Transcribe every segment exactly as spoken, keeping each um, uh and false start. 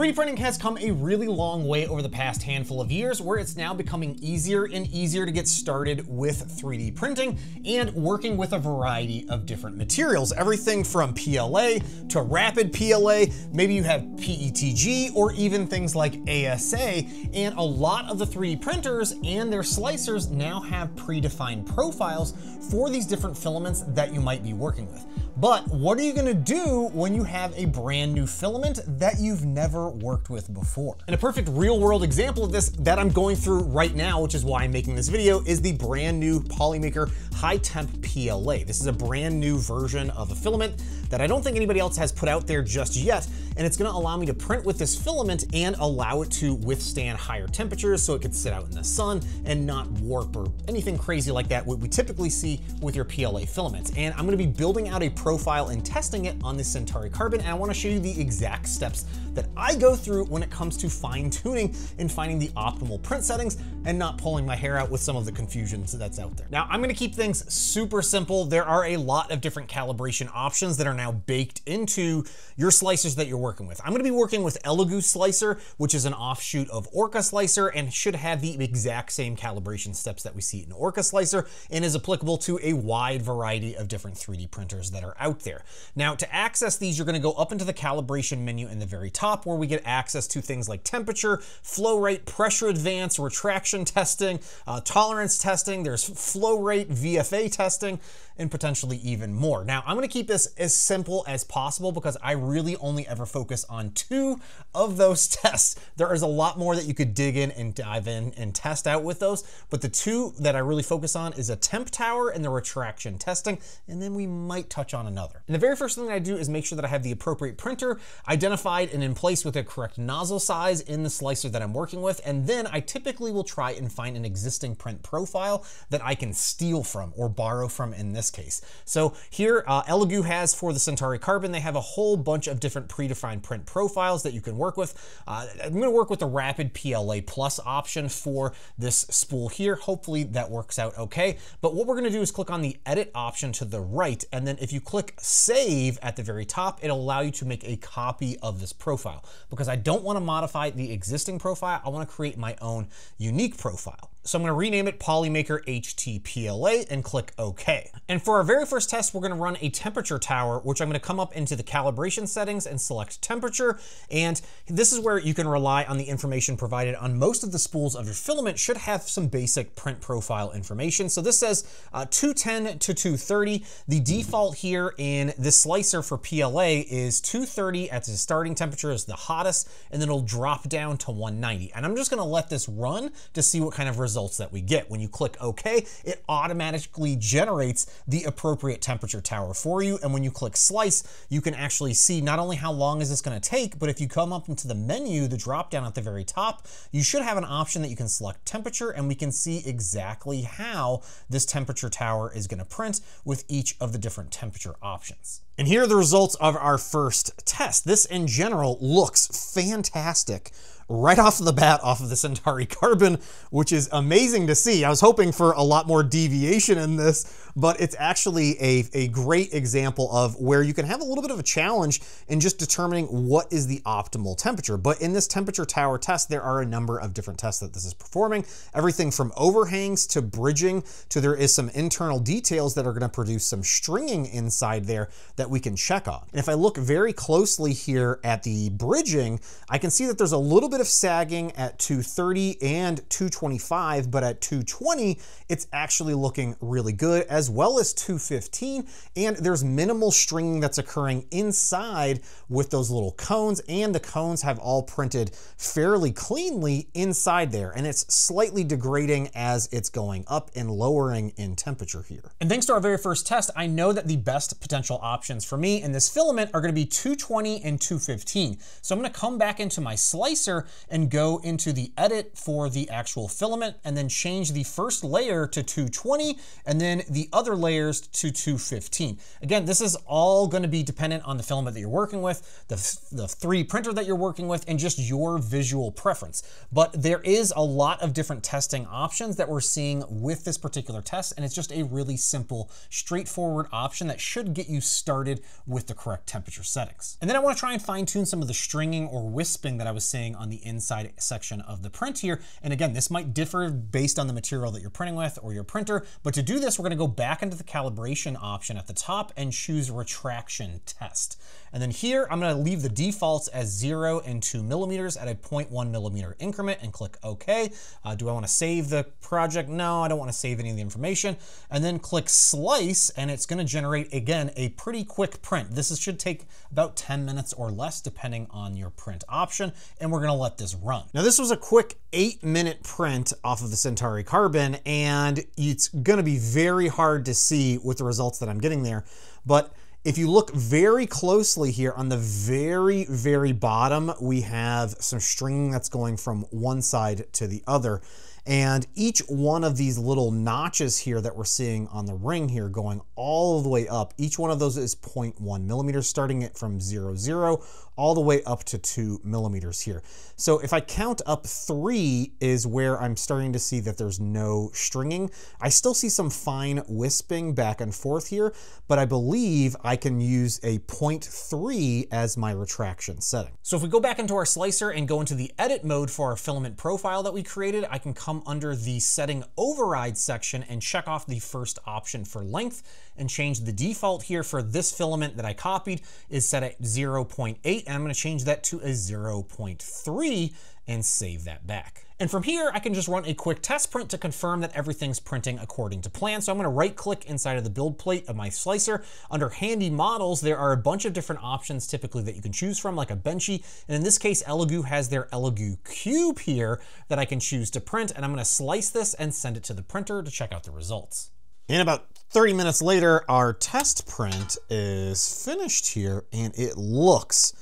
three D printing has come a really long way over the past handful of years, where it's now becoming easier and easier to get started with three D printing and working with a variety of different materials. Everything from P L A to rapid P L A, maybe you have P E T G or even things like A S A, and a lot of the three D printers and their slicers now have predefined profiles for these different filaments that you might be working with. But what are you gonna do when you have a brand new filament that you've never worked with before? And a perfect real world example of this that I'm going through right now, which is why I'm making this video, is the brand new Polymaker High Temp P L A. This is a brand new version of a filament that I don't think anybody else has put out there just yet. And it's gonna allow me to print with this filament and allow it to withstand higher temperatures so it can sit out in the sun and not warp or anything crazy like that, what we typically see with your P L A filaments. And I'm gonna be building out a pro profile and testing it on the Centauri Carbon, and I want to show you the exact steps that I go through when it comes to fine-tuning and finding the optimal print settings and not pulling my hair out with some of the confusion that's out there. Now, I'm going to keep things super simple. There are a lot of different calibration options that are now baked into your slicers that you're working with. I'm going to be working with Elegoo Slicer, which is an offshoot of Orca Slicer and should have the exact same calibration steps that we see in Orca Slicer and is applicable to a wide variety of different three D printers that are out there. Now, to access these, you're going to go up into the calibration menu in the very top where we get access to things like temperature, flow rate, pressure advance, retraction testing, uh, tolerance testing, there's flow rate, V F A testing, and potentially even more. Now, I'm going to keep this as simple as possible because I really only ever focus on two of those tests. There is a lot more that you could dig in and dive in and test out with those, but the two that I really focus on is a temp tower and the retraction testing, and then we might touch on another. And the very first thing that I do is make sure that I have the appropriate printer identified and in place with a correct nozzle size in the slicer that I'm working with. And then I typically will try and find an existing print profile that I can steal from or borrow from in this case. So here, uh, Elegoo has, for the Centauri Carbon, they have a whole bunch of different predefined print profiles that you can work with. Uh, I'm going to work with the Rapid P L A Plus option for this spool here. Hopefully that works out okay. But what we're going to do is click on the edit option to the right. And then if you click Click save at the very top, it'll allow you to make a copy of this profile because I don't want to modify the existing profile. I want to create my own unique profile. So I'm going to rename it Polymaker H T P L A and click OK. And for our very first test, we're going to run a temperature tower, which I'm going to come up into the calibration settings and select temperature. And this is where you can rely on the information provided on most of the spools of your filament should have some basic print profile information. So this says uh, two ten to two thirty. The default here in this slicer for P L A is two thirty at the starting temperature is the hottest, and then it'll drop down to one ninety. And I'm just going to let this run to see what kind of results results that we get. When you click OK, it automatically generates the appropriate temperature tower for you. And when you click slice, you can actually see not only how long is this going to take, but if you come up into the menu, the drop down at the very top, you should have an option that you can select temperature, and we can see exactly how this temperature tower is going to print with each of the different temperature options. And here are the results of our first test. This in general looks fantastic right off the bat off of the Centauri Carbon, which is amazing to see. I was hoping for a lot more deviation in this, but it's actually a, a great example of where you can have a little bit of a challenge in just determining what is the optimal temperature. But in this temperature tower test, there are a number of different tests that this is performing, everything from overhangs to bridging to there is some internal details that are going to produce some stringing inside there that we can check on. And if I look very closely here at the bridging, I can see that there's a little bit of sagging at two thirty and two twenty-five, but at two twenty, it's actually looking really good, as well as two fifteen. And there's minimal stringing that's occurring inside with those little cones, and the cones have all printed fairly cleanly inside there. And it's slightly degrading as it's going up and lowering in temperature here. And thanks to our very first test, I know that the best potential options for me in this filament are going to be two twenty and two fifteen. So I'm going to come back into my slicer and go into the edit for the actual filament and then change the first layer to two twenty and then the other layers to two fifteen. Again, this is all going to be dependent on the filament that you're working with, the, the three D printer that you're working with, and just your visual preference. But there is a lot of different testing options that we're seeing with this particular test, and it's just a really simple, straightforward option that should get you started started with the correct temperature settings. And then I want to try and fine tune some of the stringing or wisping that I was seeing on the inside section of the print here. And again, this might differ based on the material that you're printing with or your printer, but to do this, we're going to go back into the calibration option at the top and choose retraction test. And then here, I'm going to leave the defaults as zero and two millimeters at a zero point one millimeter increment and click OK. Uh, do I want to save the project? No, I don't want to save any of the information. And then click slice, and it's going to generate, again, a pretty quick print. This is, should take about ten minutes or less, depending on your print option. And we're going to let this run. Now, this was a quick eight minute print off of the Centauri Carbon, and it's going to be very hard to see with the results that I'm getting there. But if you look very closely here on the very, very bottom, we have some stringing that's going from one side to the other. And each one of these little notches here that we're seeing on the ring here going all the way up, each one of those is zero point one millimeters, starting it from zero, zero, all the way up to two millimeters here. So if I count up, three is where I'm starting to see that there's no stringing. I still see some fine wisping back and forth here, but I believe I can use a zero point three as my retraction setting. So if we go back into our slicer and go into the edit mode for our filament profile that we created, I can come come under the setting override section and check off the first option for length and change the default here for this filament that I copied is set at zero point eight, and I'm going to change that to a zero point three and save that back. And from here, I can just run a quick test print to confirm that everything's printing according to plan. So I'm going to right click inside of the build plate of my slicer. Under handy models, there are a bunch of different options typically that you can choose from, like a Benchy. And in this case, Elegoo has their Elegoo cube here that I can choose to print. And I'm going to slice this and send it to the printer to check out the results. And about thirty minutes later, our test print is finished here, and it looks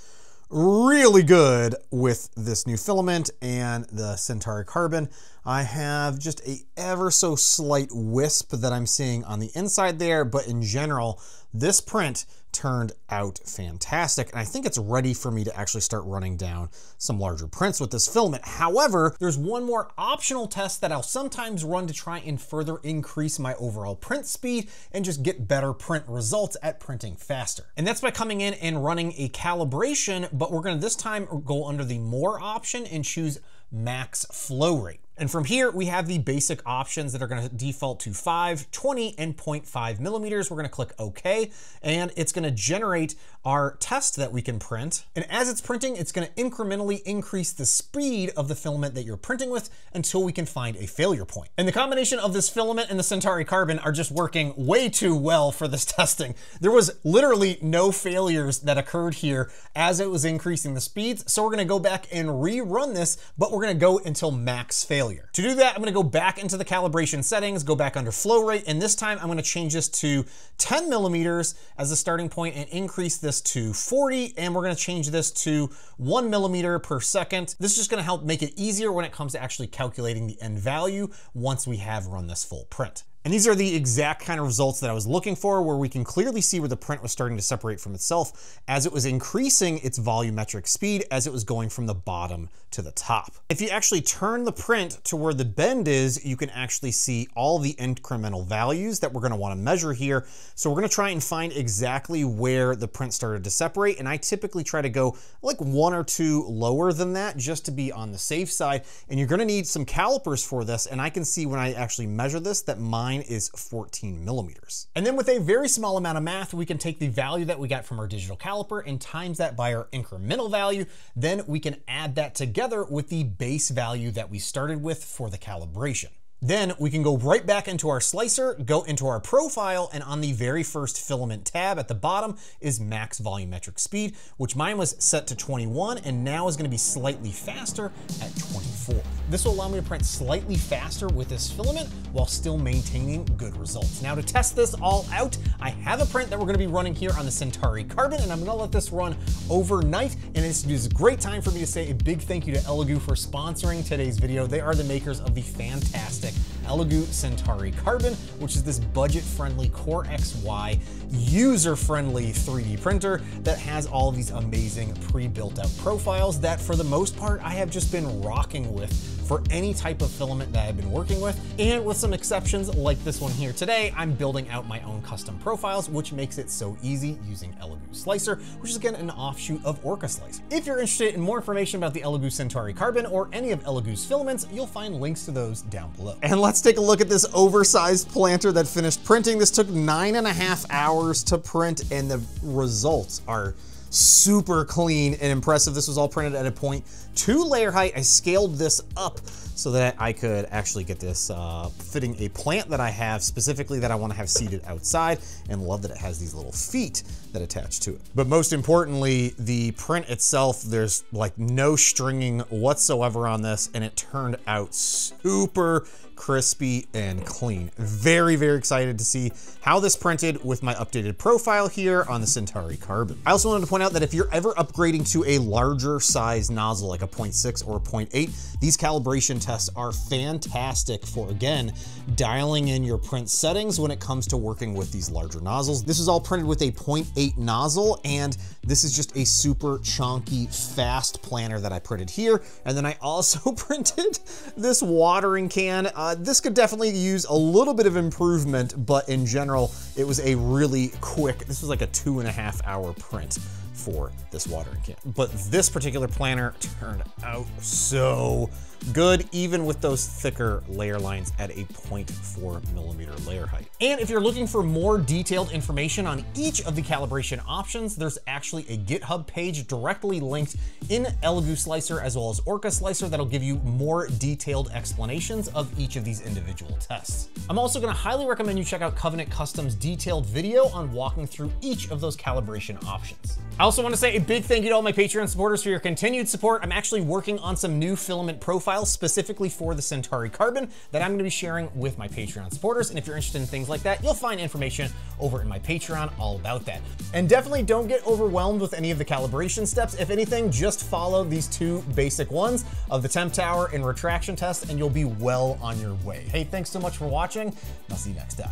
really good with this new filament and the Centauri Carbon. I have just a ever so slight wisp that I'm seeing on the inside there, but in general, this print turned out fantastic, and I think it's ready for me to actually start running down some larger prints with this filament. However, there's one more optional test that I'll sometimes run to try and further increase my overall print speed and just get better print results at printing faster. And that's by coming in and running a calibration, but we're gonna this time go under the more option and choose max flow rate. And from here, we have the basic options that are going to default to five, twenty, and zero point five millimeters. We're going to click OK, and it's going to generate our test that we can print. And as it's printing, it's going to incrementally increase the speed of the filament that you're printing with until we can find a failure point. And the combination of this filament and the Centauri Carbon are just working way too well for this testing. There was literally no failures that occurred here as it was increasing the speeds. So we're going to go back and rerun this, but we're going to go until max failure. To do that, I'm going to go back into the calibration settings, go back under flow rate, and this time I'm going to change this to ten millimeters as the starting point and increase this to forty, and we're going to change this to one millimeter per second. This is just going to help make it easier when it comes to actually calculating the end value once we have run this full print. And these are the exact kind of results that I was looking for, where we can clearly see where the print was starting to separate from itself as it was increasing its volumetric speed as it was going from the bottom to the top. If you actually turn the print to where the bend is, you can actually see all the incremental values that we're going to want to measure here. So we're going to try and find exactly where the print started to separate. And I typically try to go like one or two lower than that just to be on the safe side. And you're going to need some calipers for this. And I can see when I actually measure this that mine is fourteen millimeters. And then with a very small amount of math, we can take the value that we got from our digital caliper and times that by our incremental value. Then we can add that together with the base value that we started with for the calibration. Then we can go right back into our slicer, go into our profile, and on the very first filament tab at the bottom is max volumetric speed, which mine was set to twenty-one and now is going to be slightly faster at twenty-four. This will allow me to print slightly faster with this filament while still maintaining good results. Now to test this all out, I have a print that we're going to be running here on the Centauri Carbon, and I'm going to let this run overnight. And it's a great time for me to say a big thank you to Elegoo for sponsoring today's video. They are the makers of the fantastic Elegoo Centauri Carbon, which is this budget-friendly CoreXY user-friendly three D printer that has all of these amazing pre-built out profiles that for the most part I have just been rocking with for any type of filament that I've been working with. And with some exceptions like this one here today, I'm building out my own custom profiles, which makes it so easy using Elegoo Slicer, which is again an offshoot of Orca Slicer. If you're interested in more information about the Elegoo Centauri Carbon or any of Elegoo's filaments, you'll find links to those down below. And let's take a look at this oversized planter that finished printing. This took nine and a half hours to print, and the results are super clean and impressive. This was all printed at a zero point two layer height. I scaled this up so that I could actually get this uh, fitting a plant that I have specifically that I want to have seated outside, and love that it has these little feet that attach to it. But most importantly, the print itself, there's like no stringing whatsoever on this, and it turned out super crispy and clean. Very, very excited to see how this printed with my updated profile here on the Centauri Carbon. I also wanted to point out that if you're ever upgrading to a larger size nozzle, like a zero point six or a zero point eight, these calibration tests are fantastic for, again, dialing in your print settings when it comes to working with these larger nozzles. This is all printed with a zero point eight nozzle, and this is just a super chunky, fast planner that I printed here. And then I also printed this watering can. Uh, this could definitely use a little bit of improvement, but in general, it was a really quick, this was like a two and a half hour print for this watering can. But this particular planner turned out so good, even with those thicker layer lines at a zero point four millimeter layer height. And if you're looking for more detailed information on each of the calibration options, there's actually a GitHub page directly linked in Elegoo Slicer as well as Orca Slicer that'll give you more detailed explanations of each of these individual tests. I'm also gonna highly recommend you check out Covenant Customs' detailed video on walking through each of those calibration options. I also wanna say a big thank you to all my Patreon supporters for your continued support. I'm actually working on some new filament profiles specifically for the Centauri Carbon that I'm going to be sharing with my Patreon supporters. And if you're interested in things like that, you'll find information over in my Patreon all about that. And definitely don't get overwhelmed with any of the calibration steps. If anything, just follow these two basic ones of the temp tower and retraction test, and you'll be well on your way. Hey, thanks so much for watching. I'll see you next time.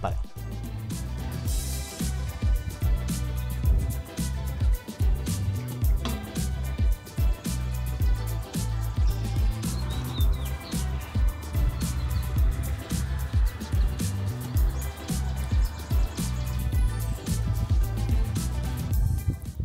Bye.